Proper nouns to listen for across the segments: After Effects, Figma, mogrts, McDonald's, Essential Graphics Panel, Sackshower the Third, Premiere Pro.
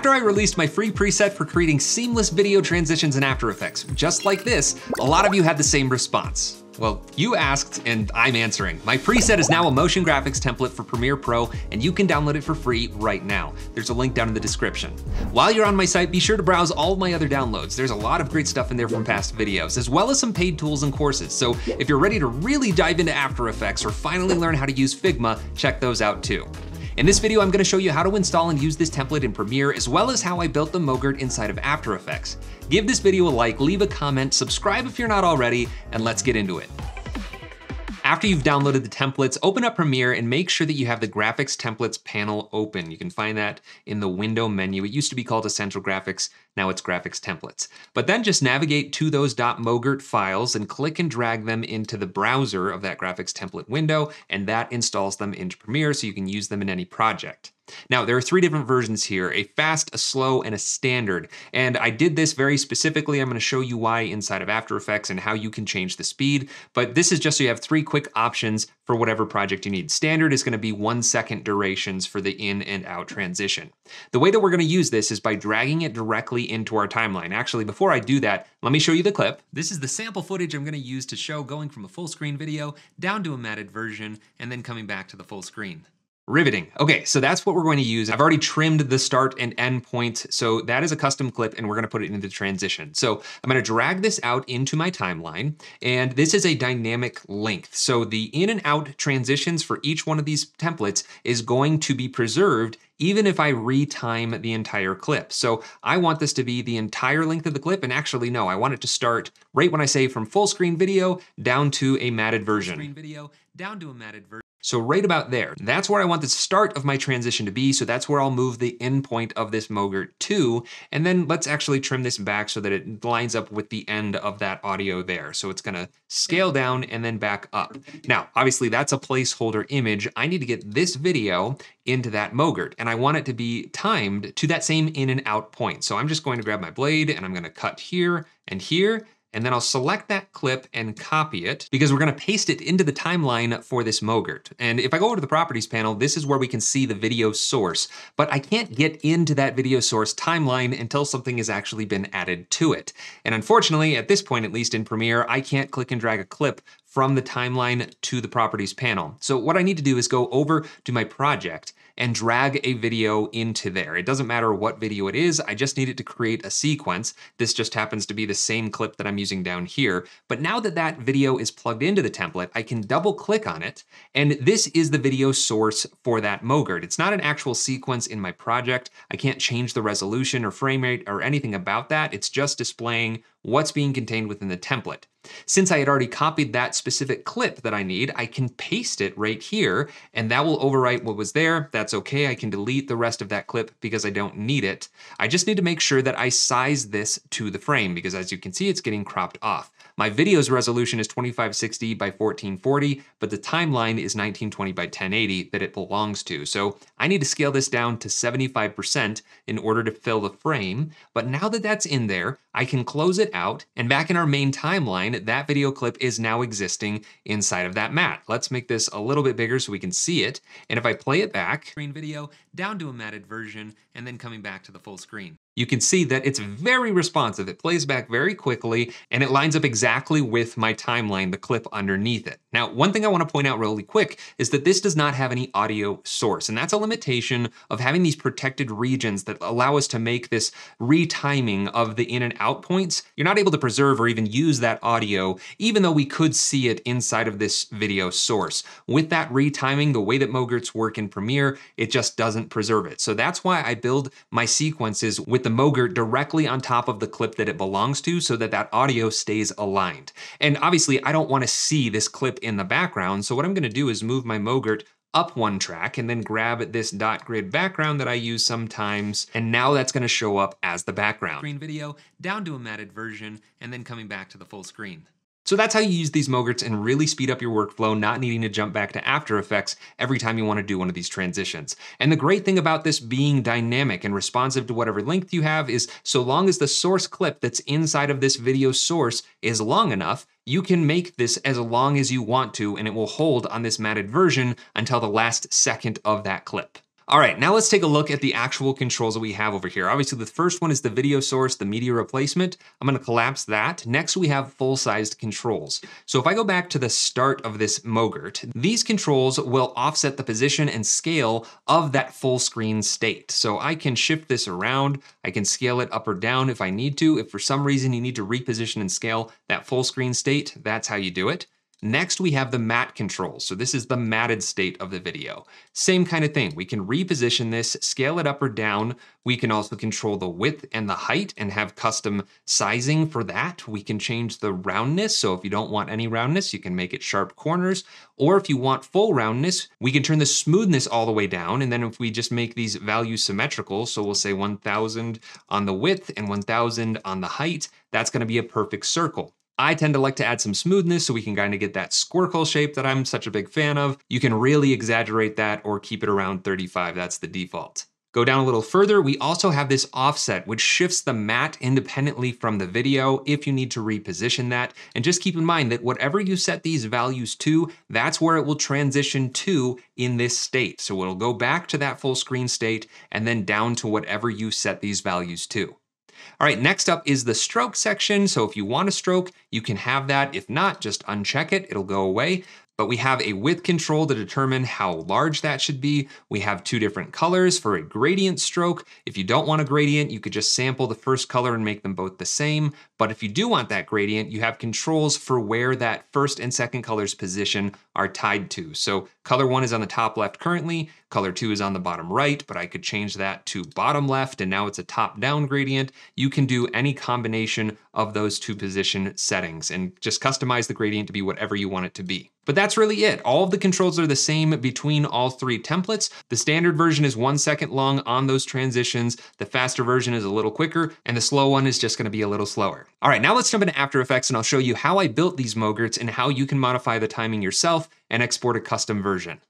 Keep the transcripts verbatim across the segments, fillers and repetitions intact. After I released my free preset for creating seamless video transitions in After Effects, just like this, a lot of you had the same response. Well, you asked and I'm answering. My preset is now a motion graphics template for Premiere Pro and you can download it for free right now. There's a link down in the description. While you're on my site, be sure to browse all of my other downloads. There's a lot of great stuff in there from past videos, as well as some paid tools and courses. So if you're ready to really dive into After Effects or finally learn how to use Figma, check those out too. In this video, I'm gonna show you how to install and use this template in Premiere, as well as how I built the Mogrt inside of After Effects. Give this video a like, leave a comment, subscribe if you're not already, and let's get into it. After you've downloaded the templates, open up Premiere and make sure that you have the Graphics Templates panel open. You can find that in the window menu. It used to be called Essential Graphics, now it's Graphics Templates. But then just navigate to those .mogrt files and click and drag them into the browser of that Graphics Template window, and that installs them into Premiere so you can use them in any project. Now, there are three different versions here, a fast, a slow, and a standard. And I did this very specifically. I'm gonna show you why inside of After Effects and how you can change the speed, but this is just so you have three quick options for whatever project you need. Standard is gonna be one second durations for the in and out transition. The way that we're gonna use this is by dragging it directly into our timeline. Actually, before I do that, let me show you the clip. This is the sample footage I'm gonna use to show going from a full screen video down to a matted version and then coming back to the full screen. Riveting. Okay, so that's what we're going to use. I've already trimmed the start and end point, so that is a custom clip and we're gonna put it into the transition. So I'm gonna drag this out into my timeline, and this is a dynamic length. So the in and out transitions for each one of these templates is going to be preserved even if I retime the entire clip. So I want this to be the entire length of the clip, and actually no, I want it to start right when I say from full screen video down to a matted version. Screen video down to a matted version. So right about there, that's where I want the start of my transition to be. So that's where I'll move the end point of this Mogrt to. And then let's actually trim this back so that it lines up with the end of that audio there. So it's gonna scale down and then back up. Now, obviously that's a placeholder image. I need to get this video into that Mogrt, and I want it to be timed to that same in and out point. So I'm just going to grab my blade and I'm gonna cut here and here, and then I'll select that clip and copy it because we're gonna paste it into the timeline for this Mogrt. And if I go over to the properties panel, this is where we can see the video source, but I can't get into that video source timeline until something has actually been added to it. And unfortunately, at this point, at least in Premiere, I can't click and drag a clip from the timeline to the properties panel. So what I need to do is go over to my project and drag a video into there. It doesn't matter what video it is, I just need it to create a sequence. This just happens to be the same clip that I'm using down here. But now that that video is plugged into the template, I can double click on it, and this is the video source for that Mogrt. It's not an actual sequence in my project. I can't change the resolution or frame rate or anything about that. It's just displaying what's being contained within the template. Since I had already copied that specific clip that I need, I can paste it right here, and that will overwrite what was there. That's okay, I can delete the rest of that clip because I don't need it. I just need to make sure that I size this to the frame because as you can see, it's getting cropped off. My video's resolution is twenty-five sixty by fourteen forty, but the timeline is nineteen twenty by ten eighty that it belongs to. So I need to scale this down to seventy-five percent in order to fill the frame. But now that that's in there, I can close it out, and back in our main timeline, that video clip is now existing inside of that mat. Let's make this a little bit bigger so we can see it. And if I play it back, screen video down to a matted version, and then coming back to the full screen. You can see that it's very responsive. It plays back very quickly and it lines up exactly with my timeline, the clip underneath it. Now, one thing I want to point out really quick is that this does not have any audio source, and that's a limitation of having these protected regions that allow us to make this retiming of the in and out points. You're not able to preserve or even use that audio, even though we could see it inside of this video source. With that retiming, the way that Mogrts work in Premiere, it just doesn't preserve it. So that's why I build my sequences with the Mogrt directly on top of the clip that it belongs to so that that audio stays aligned. And obviously I don't want to see this clip in the background. So what I'm going to do is move my Mogrt up one track and then grab this dot grid background that I use sometimes. And now that's going to show up as the background. Screen video down to a matted version and then coming back to the full screen. So that's how you use these Mogrts and really speed up your workflow, not needing to jump back to After Effects every time you want to do one of these transitions. And the great thing about this being dynamic and responsive to whatever length you have is so long as the source clip that's inside of this video source is long enough, you can make this as long as you want to, and it will hold on this matted version until the last second of that clip. All right, now let's take a look at the actual controls that we have over here. Obviously, the first one is the video source, the media replacement. I'm gonna collapse that. Next, we have full-sized controls. So if I go back to the start of this Mogrt, these controls will offset the position and scale of that full screen state. So I can shift this around. I can scale it up or down if I need to. If for some reason you need to reposition and scale that full screen state, that's how you do it. Next, we have the matte controls. So this is the matted state of the video. Same kind of thing. We can reposition this, scale it up or down. We can also control the width and the height and have custom sizing for that. We can change the roundness. So if you don't want any roundness, you can make it sharp corners. Or if you want full roundness, we can turn the smoothness all the way down. And then if we just make these values symmetrical, so we'll say one thousand on the width and one thousand on the height, that's gonna be a perfect circle. I tend to like to add some smoothness so we can kind of get that squircle shape that I'm such a big fan of. You can really exaggerate that or keep it around thirty-five, that's the default. Go down a little further, we also have this offset, which shifts the matte independently from the video if you need to reposition that. And just keep in mind that whatever you set these values to, that's where it will transition to in this state. So it'll go back to that full screen state and then down to whatever you set these values to. All right, next up is the stroke section. So if you want a stroke, you can have that. If not, just uncheck it, it'll go away. But we have a width control to determine how large that should be. We have two different colors for a gradient stroke. If you don't want a gradient, you could just sample the first color and make them both the same. But if you do want that gradient, you have controls for where that first and second color's position are tied to. So color one is on the top left currently, color two is on the bottom right, but I could change that to bottom left, and now it's a top-down gradient. You can do any combination of those two position settings and just customize the gradient to be whatever you want it to be. But that's really it. All of the controls are the same between all three templates. The standard version is one second long on those transitions. The faster version is a little quicker, and the slow one is just gonna be a little slower. All right, now let's jump into After Effects, and I'll show you how I built these Mogrts and how you can modify the timing yourself and export a custom version.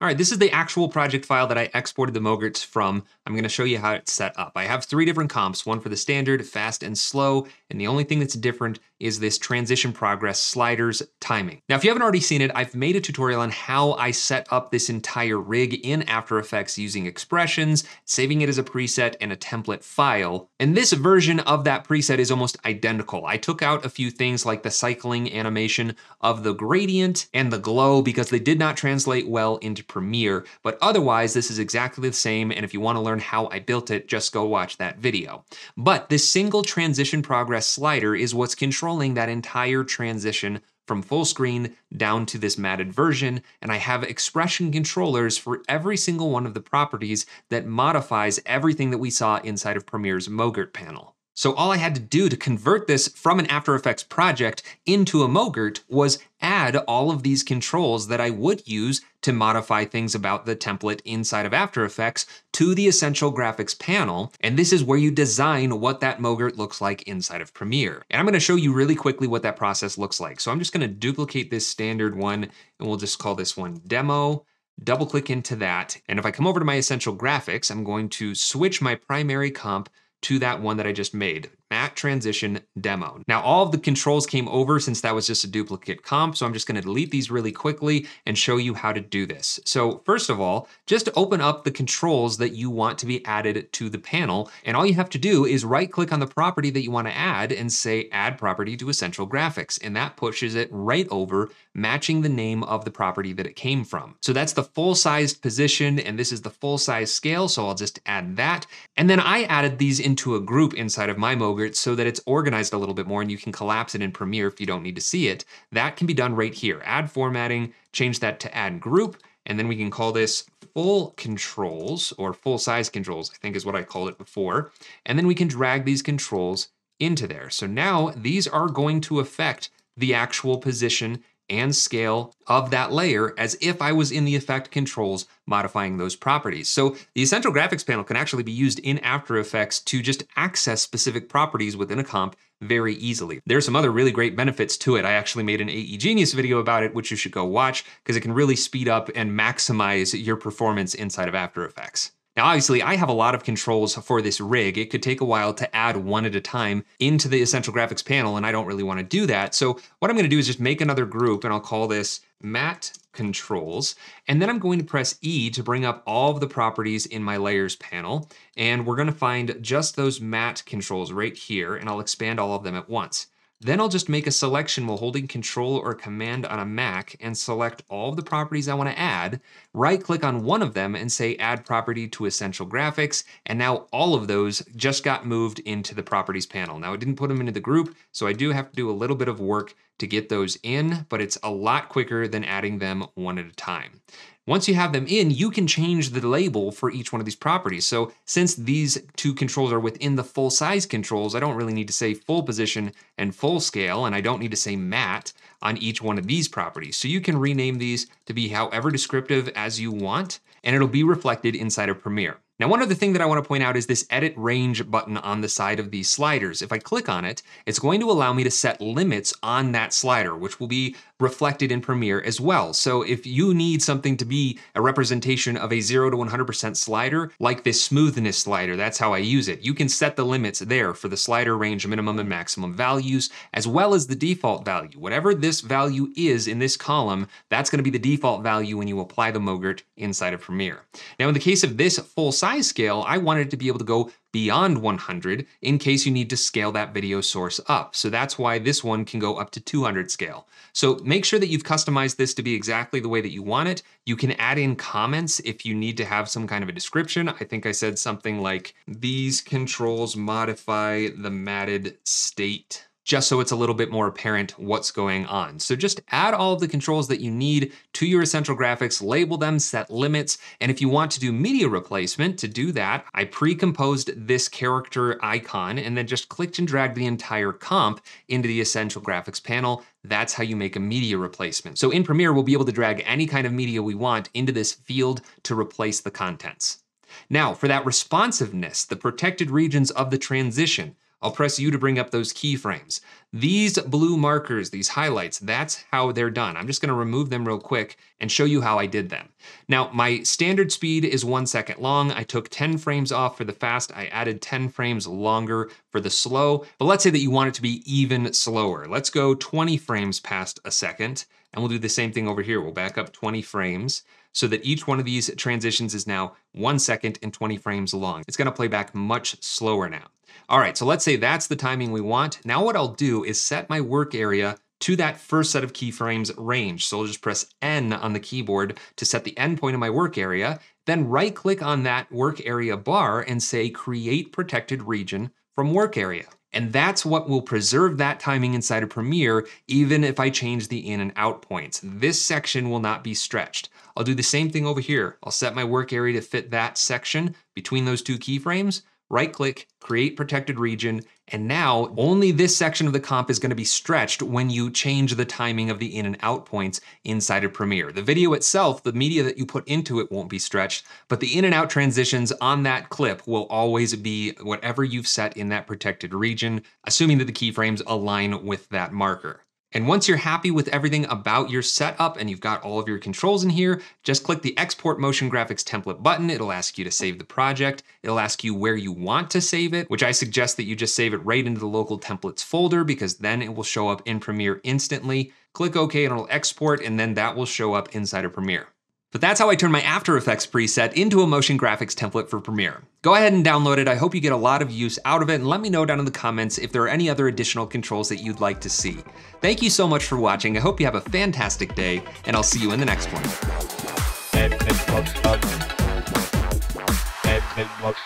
All right, this is the actual project file that I exported the Mogrts from. I'm gonna show you how it's set up. I have three different comps, one for the standard, fast, and slow, and the only thing that's different is this transition progress sliders timing. Now, if you haven't already seen it, I've made a tutorial on how I set up this entire rig in After Effects using expressions, saving it as a preset and a template file. And this version of that preset is almost identical. I took out a few things like the cycling animation of the gradient and the glow because they did not translate well into Premiere, but otherwise this is exactly the same, and if you want to learn how I built it, just go watch that video. But this single transition progress slider is what's controlling that entire transition from full screen down to this matted version, and I have expression controllers for every single one of the properties that modifies everything that we saw inside of Premiere's Mogrts panel. So all I had to do to convert this from an After Effects project into a Mogrts was add all of these controls that I would use to modify things about the template inside of After Effects to the Essential Graphics Panel. And this is where you design what that Mogrts looks like inside of Premiere. And I'm gonna show you really quickly what that process looks like. So I'm just gonna duplicate this standard one, and we'll just call this one Demo. Double click into that. And if I come over to my Essential Graphics, I'm going to switch my primary comp to that one that I just made, matte transition demo. Now all of the controls came over since that was just a duplicate comp, so I'm just gonna delete these really quickly and show you how to do this. So first of all, just open up the controls that you want to be added to the panel, and all you have to do is right click on the property that you wanna add and say add property to Essential Graphics, and that pushes it right over, matching the name of the property that it came from. So that's the full-sized position, and this is the full-size scale, so I'll just add that. And then I added these into a group inside of my Mogrts so that it's organized a little bit more, and you can collapse it in Premiere if you don't need to see it. That can be done right here. Add formatting, change that to add group, and then we can call this full controls, or full-size controls, I think is what I called it before. And then we can drag these controls into there. So now these are going to affect the actual position and scale of that layer as if I was in the effect controls modifying those properties. So the Essential Graphics Panel can actually be used in After Effects to just access specific properties within a comp very easily. There are some other really great benefits to it. I actually made an A E Genius video about it, which you should go watch because it can really speed up and maximize your performance inside of After Effects. Now, obviously I have a lot of controls for this rig. It could take a while to add one at a time into the Essential Graphics panel, and I don't really wanna do that. So what I'm gonna do is just make another group, and I'll call this Matte Controls. And then I'm going to press E to bring up all of the properties in my layers panel. And we're gonna find just those matte controls right here, and I'll expand all of them at once. Then I'll just make a selection while holding Control or Command on a Mac and select all of the properties I want to add, right-click on one of them and say Add Property to Essential Graphics, and now all of those just got moved into the Properties panel. Now, I didn't put them into the group, so I do have to do a little bit of work to get those in, but it's a lot quicker than adding them one at a time. Once you have them in, you can change the label for each one of these properties. So since these two controls are within the full size controls, I don't really need to say full position and full scale, and I don't need to say matte on each one of these properties. So you can rename these to be however descriptive as you want, and it'll be reflected inside of Premiere. Now, one other thing that I want to point out is this edit range button on the side of these sliders. If I click on it, it's going to allow me to set limits on that slider, which will be reflected in Premiere as well. So if you need something to be a representation of a zero to one hundred percent slider, like this smoothness slider, that's how I use it. You can set the limits there for the slider range minimum and maximum values, as well as the default value. Whatever this value is in this column, that's going to be the default value when you apply the Mogrt inside of Premiere. Now, in the case of this full size size scale, I wanted to be able to go beyond one hundred in case you need to scale that video source up. So that's why this one can go up to two hundred scale. So make sure that you've customized this to be exactly the way that you want it. You can add in comments if you need to have some kind of a description. I think I said something like, these controls modify the matted state, just so it's a little bit more apparent what's going on. So just add all of the controls that you need to your Essential Graphics, label them, set limits, and if you want to do media replacement, to do that, I pre-composed this character icon and then just clicked and dragged the entire comp into the Essential Graphics panel. That's how you make a media replacement. So in Premiere, we'll be able to drag any kind of media we want into this field to replace the contents. Now, for that responsiveness, the protected regions of the transition, I'll press U to bring up those keyframes. These blue markers, these highlights, that's how they're done. I'm just gonna remove them real quick and show you how I did them. Now, my standard speed is one second long. I took ten frames off for the fast. I added ten frames longer for the slow, but let's say that you want it to be even slower. Let's go twenty frames past a second, and we'll do the same thing over here. We'll back up twenty frames, so that each one of these transitions is now one second and twenty frames long. It's gonna play back much slower now. All right, so let's say that's the timing we want. Now what I'll do is set my work area to that first set of keyframes range. So I'll just press N on the keyboard to set the end point of my work area, then right click on that work area bar and say Create Protected Region from Work Area. And that's what will preserve that timing inside of Premiere, even if I change the in and out points. This section will not be stretched. I'll do the same thing over here. I'll set my work area to fit that section between those two keyframes, right click, create protected region, and now only this section of the comp is gonna be stretched when you change the timing of the in and out points inside of Premiere. The video itself, the media that you put into it won't be stretched, but the in and out transitions on that clip will always be whatever you've set in that protected region, assuming that the keyframes align with that marker. And once you're happy with everything about your setup and you've got all of your controls in here, just click the Export Motion Graphics Template button. It'll ask you to save the project. It'll ask you where you want to save it, which I suggest that you just save it right into the local templates folder, because then it will show up in Premiere instantly. Click OK and it'll export, and then that will show up inside of Premiere. But that's how I turn my After Effects preset into a motion graphics template for Premiere. Go ahead and download it. I hope you get a lot of use out of it, and let me know down in the comments if there are any other additional controls that you'd like to see. Thank you so much for watching. I hope you have a fantastic day, and I'll see you in the next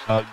one.